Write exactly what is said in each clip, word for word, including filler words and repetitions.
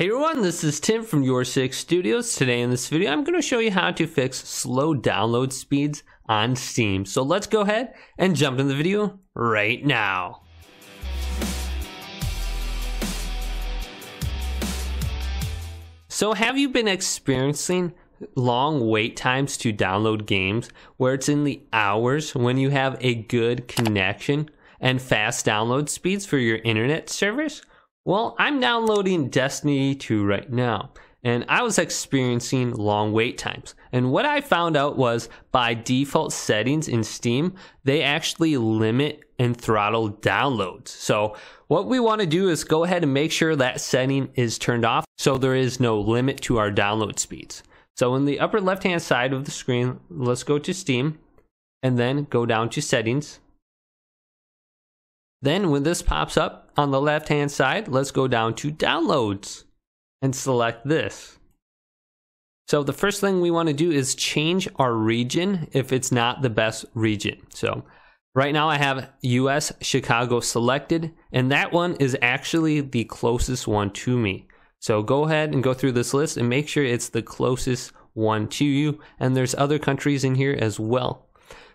Hey everyone, this is Tim from YourSixStudios. Today in this video, I'm going to show you how to fix slow download speeds on Steam. So let's go ahead and jump in the video right now. So have you been experiencing long wait times to download games where it's in the hours when you have a good connection and fast download speeds for your internet servers? Well, I'm downloading Destiny two right now, and I was experiencing long wait times. And what I found out was by default settings in Steam, they actually limit and throttle downloads. So what we want to do is go ahead and make sure that setting is turned off so there is no limit to our download speeds. So in the upper left hand side of the screen, let's go to Steam and then go down to settings. Then when this pops up on the left hand side, let's go down to downloads and select this. So the first thing we want to do is change our region if it's not the best region. So right now I have U S Chicago selected, and that one is actually the closest one to me. So go ahead and go through this list and make sure it's the closest one to you. And there's other countries in here as well.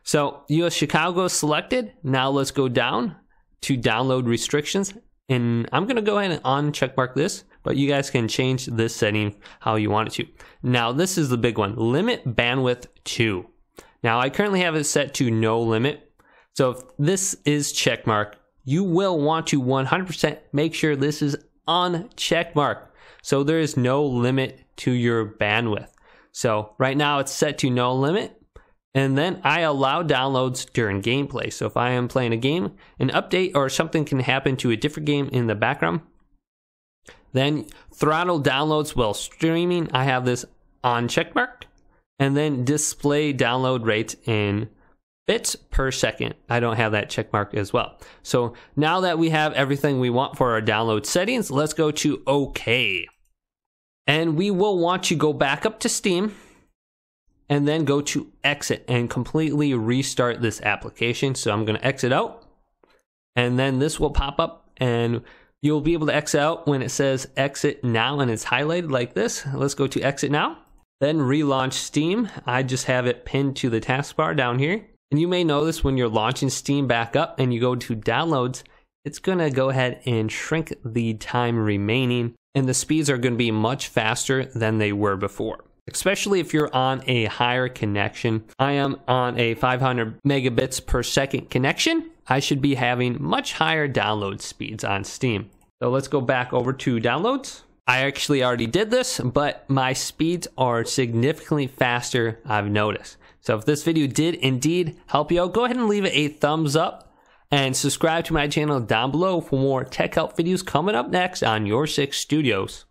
So U S Chicago selected. Now let's go down to download restrictions, and I'm gonna go ahead and uncheck mark this, but you guys can change this setting how you want it to. Now this is the big one, limit bandwidth to. Now I currently have it set to no limit, so if this is check mark, you will want to one hundred percent make sure this is uncheck mark, so there is no limit to your bandwidth. So right now it's set to no limit. And then I allow downloads during gameplay. So if I am playing a game, an update or something can happen to a different game in the background. Then throttle downloads while streaming, I have this on checkmarked. And then display download rates in bits per second, I don't have that checkmarked as well. So now that we have everything we want for our download settings, let's go to OK. And we will want to go back up to Steam and then go to exit and completely restart this application. So I'm going to exit out, and then this will pop up and you'll be able to exit out when it says exit now and it's highlighted like this. Let's go to exit now, then relaunch Steam. I just have it pinned to the taskbar down here. And you may notice when you're launching Steam back up and you go to downloads, it's going to go ahead and shrink the time remaining, and the speeds are going to be much faster than they were before. Especially if you're on a higher connection. I am on a five hundred megabits per second connection. I should be having much higher download speeds on Steam. So let's go back over to downloads. I actually already did this, but my speeds are significantly faster, I've noticed. So if this video did indeed help you out, go ahead and leave it a thumbs up and subscribe to my channel down below for more tech help videos coming up next on YourSixStudios.